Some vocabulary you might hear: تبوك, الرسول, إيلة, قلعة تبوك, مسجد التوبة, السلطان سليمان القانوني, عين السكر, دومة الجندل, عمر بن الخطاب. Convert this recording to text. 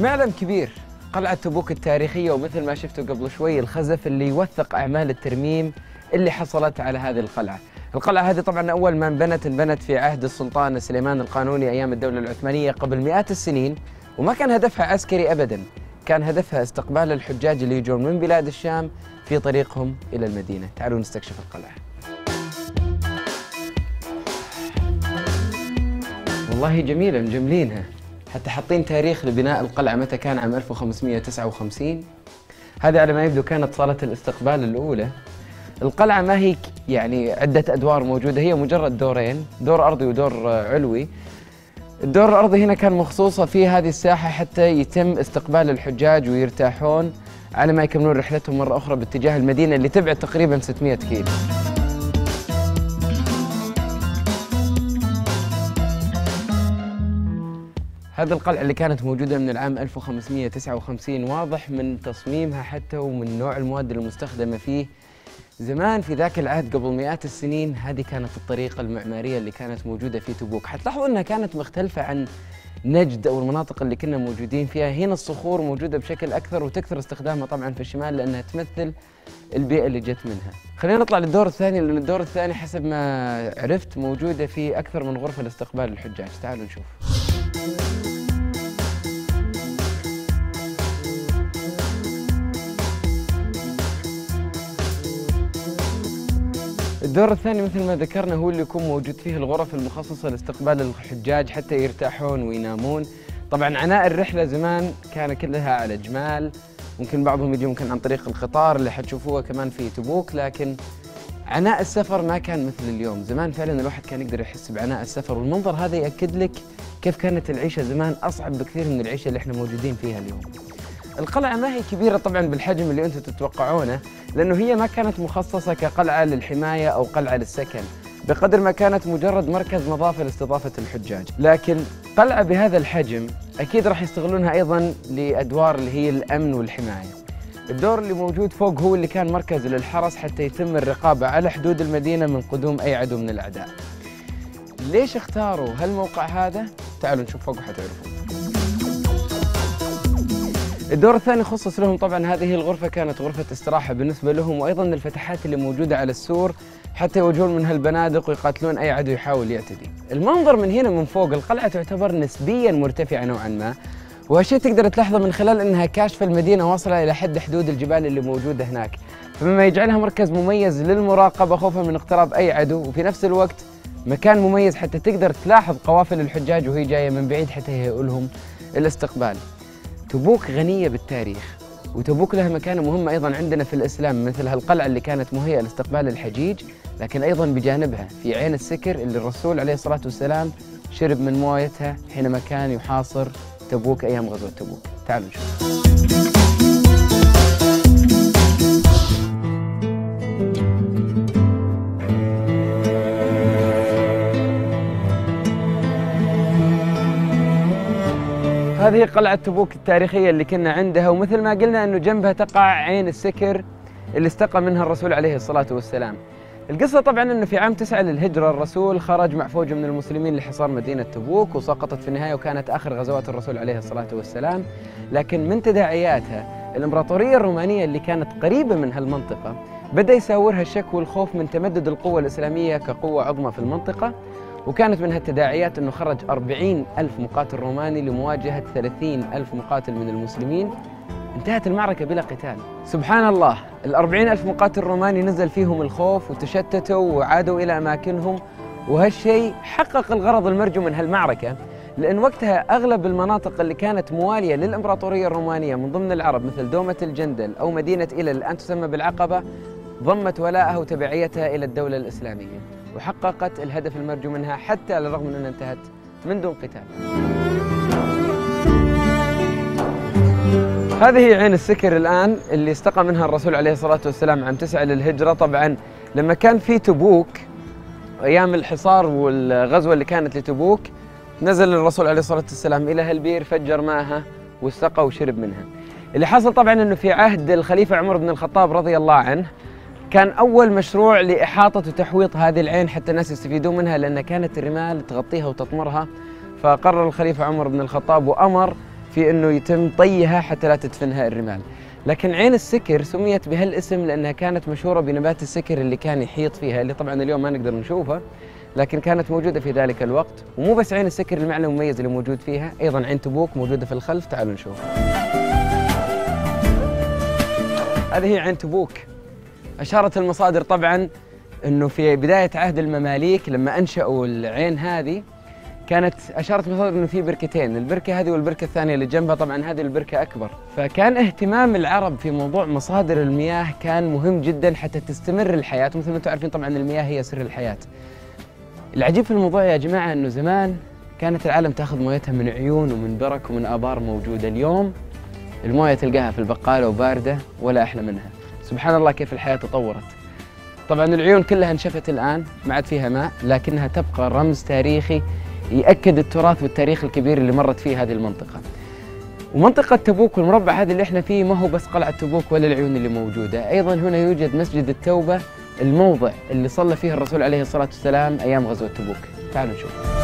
معلم كبير قلعة تبوك التاريخية، ومثل ما شفتوا قبل شوي الخزف اللي يوثق أعمال الترميم اللي حصلت على هذه القلعة. القلعة هذه طبعا أول ما انبنت في عهد السلطان سليمان القانوني أيام الدولة العثمانية قبل مئات السنين، وما كان هدفها عسكري أبدا، كان هدفها استقبال الحجاج اللي يجون من بلاد الشام في طريقهم إلى المدينة. تعالوا نستكشف القلعة. والله جميلة، مجملينها، حتى حاطين تاريخ لبناء القلعة متى كان، عام 1559. هذا على ما يبدو كانت صالة الاستقبال الأولى. القلعة ما هي يعني عدة أدوار موجودة، هي مجرد دورين، دور أرضي ودور علوي. الدور الأرضي هنا كان مخصوصة في هذه الساحة حتى يتم استقبال الحجاج ويرتاحون على ما يكملون رحلتهم مرة أخرى باتجاه المدينة اللي تبعد تقريبا 600 كيلو. هذه القلعة اللي كانت موجودة من العام 1559 واضح من تصميمها حتى ومن نوع المواد المستخدمة فيه زمان في ذاك العهد قبل مئات السنين. هذه كانت الطريقة المعمارية اللي كانت موجودة في تبوك. حتلاحظوا أنها كانت مختلفة عن نجد أو المناطق اللي كنا موجودين فيها. هنا الصخور موجودة بشكل أكثر وتكثر استخدامها طبعا في الشمال لأنها تمثل البيئة اللي جت منها. خلينا نطلع للدور الثاني، لأن الدور الثاني حسب ما عرفت موجودة في أكثر من غرفة لاستقبال الحجاج. تعالوا نشوف. الدور الثاني مثل ما ذكرنا هو اللي يكون موجود فيه الغرف المخصصة لاستقبال الحجاج حتى يرتاحون وينامون. طبعا عناء الرحلة زمان كان كلها على جمال، ممكن بعضهم يجي ممكن عن طريق القطار اللي حتشوفوها كمان في تبوك، لكن عناء السفر ما كان مثل اليوم. زمان فعلا الواحد كان يقدر يحس بعناء السفر، والمنظر هذا يأكد لك كيف كانت العيشة زمان أصعب بكثير من العيشة اللي احنا موجودين فيها اليوم. القلعة ما هي كبيرة طبعا بالحجم اللي انتم تتوقعونه، لأنه هي ما كانت مخصصة كقلعة للحماية أو قلعة للسكن بقدر ما كانت مجرد مركز نظافة لاستضافة الحجاج، لكن قلعة بهذا الحجم أكيد راح يستغلونها أيضا لأدوار اللي هي الأمن والحماية. الدور اللي موجود فوق هو اللي كان مركز للحرس حتى يتم الرقابة على حدود المدينة من قدوم أي عدو من الأعداء. ليش اختاروا هالموقع هذا؟ تعالوا نشوف فوق وحتعرفوا. الدور الثاني خصص لهم طبعا، هذه الغرفة كانت غرفة استراحة بالنسبة لهم، وأيضا الفتحات اللي موجودة على السور حتى يواجهون منها البنادق ويقاتلون أي عدو يحاول يعتدي. المنظر من هنا من فوق القلعة تعتبر نسبيا مرتفعة نوعا ما، وهالشيء تقدر تلاحظه من خلال أنها كاشفة المدينة واصلة إلى حد حدود الجبال اللي موجودة هناك، فمما يجعلها مركز مميز للمراقبة خوفا من اقتراب أي عدو، وفي نفس الوقت مكان مميز حتى تقدر تلاحظ قوافل الحجاج وهي جاية من بعيد حتى يهيئوا لهم الاستقبال. تبوك غنية بالتاريخ، وتبوك لها مكانة مهمة أيضاً عندنا في الإسلام، مثل هالقلعة اللي كانت مهيئة لاستقبال الحجيج، لكن أيضاً بجانبها في عين السكر اللي الرسول عليه الصلاة والسلام شرب من مويتها حينما كان يحاصر تبوك أيام غزوة تبوك. تعالوا نشوف. هذه قلعة تبوك التاريخية اللي كنا عندها، ومثل ما قلنا أنه جنبها تقع عين السكر اللي استقى منها الرسول عليه الصلاة والسلام. القصة طبعاً أنه في عام 9 للهجرة الرسول خرج مع فوج من المسلمين لحصار مدينة تبوك، وسقطت في النهاية وكانت آخر غزوات الرسول عليه الصلاة والسلام. لكن من تداعياتها الإمبراطورية الرومانية اللي كانت قريبة من هالمنطقة بدأ يساورها الشك والخوف من تمدد القوة الإسلامية كقوة عظمى في المنطقة، وكانت منها التداعيات أنه خرج 40,000 مقاتل روماني لمواجهة 30,000 مقاتل من المسلمين. انتهت المعركة بلا قتال. سبحان الله، 40,000 مقاتل روماني نزل فيهم الخوف وتشتتوا وعادوا إلى أماكنهم، وهالشيء حقق الغرض المرجو من هالمعركة، لأن وقتها أغلب المناطق اللي كانت موالية للإمبراطورية الرومانية من ضمن العرب مثل دومة الجندل أو مدينة إيلة الآن تسمى بالعقبة ضمت ولاءها وتبعيتها إلى الدولة الإسلامية، وحققت الهدف المرجو منها حتى على الرغم من أنها انتهت من دون قتال. هذه عين السكر الآن اللي استقى منها الرسول عليه الصلاة والسلام عام 9 للهجرة. طبعا لما كان في تبوك أيام الحصار والغزوة اللي كانت لتبوك نزل الرسول عليه الصلاة والسلام إلى هالبير، فجر ماها واستقى وشرب منها. اللي حصل طبعا أنه في عهد الخليفة عمر بن الخطاب رضي الله عنه كان أول مشروع لإحاطة وتحويط هذه العين حتى الناس يستفيدون منها، لأن كانت الرمال تغطيها وتطمرها، فقرر الخليفة عمر بن الخطاب وأمر في أنه يتم طيها حتى لا تدفنها الرمال. لكن عين السكر سميت بهالاسم لأنها كانت مشهورة بنبات السكر اللي كان يحيط فيها، اللي طبعاً اليوم ما نقدر نشوفه، لكن كانت موجودة في ذلك الوقت. ومو بس عين السكر المعلم المميز اللي موجود فيها، أيضاً عين تبوك موجودة في الخلف، تعالوا نشوف. هذه هي عين تبوك. أشارت المصادر طبعاً أنه في بداية عهد المماليك لما أنشأوا العين هذه، كانت أشارت المصادر أنه في بركتين، البركة هذه والبركة الثانية اللي جنبها، طبعاً هذه البركة أكبر. فكان اهتمام العرب في موضوع مصادر المياه كان مهم جداً حتى تستمر الحياة، ومثل ما أنتم عارفين طبعاً المياه هي سر الحياة. العجيب في الموضوع يا جماعة أنه زمان كانت العالم تأخذ مويتها من عيون ومن برك ومن آبار موجودة، اليوم الموية تلقاها في البقالة وباردة ولا أحلى منها. سبحان الله كيف الحياة تطورت. طبعاً العيون كلها انشفت الآن، ما عاد فيها ماء، لكنها تبقى رمز تاريخي يأكد التراث والتاريخ الكبير اللي مرت فيه هذه المنطقة. ومنطقة تبوك والمربع هذا اللي احنا فيه ما هو بس قلعة تبوك ولا العيون اللي موجودة، أيضاً هنا يوجد مسجد التوبة، الموضع اللي صلى فيه الرسول عليه الصلاة والسلام أيام غزوة تبوك. تعالوا نشوف.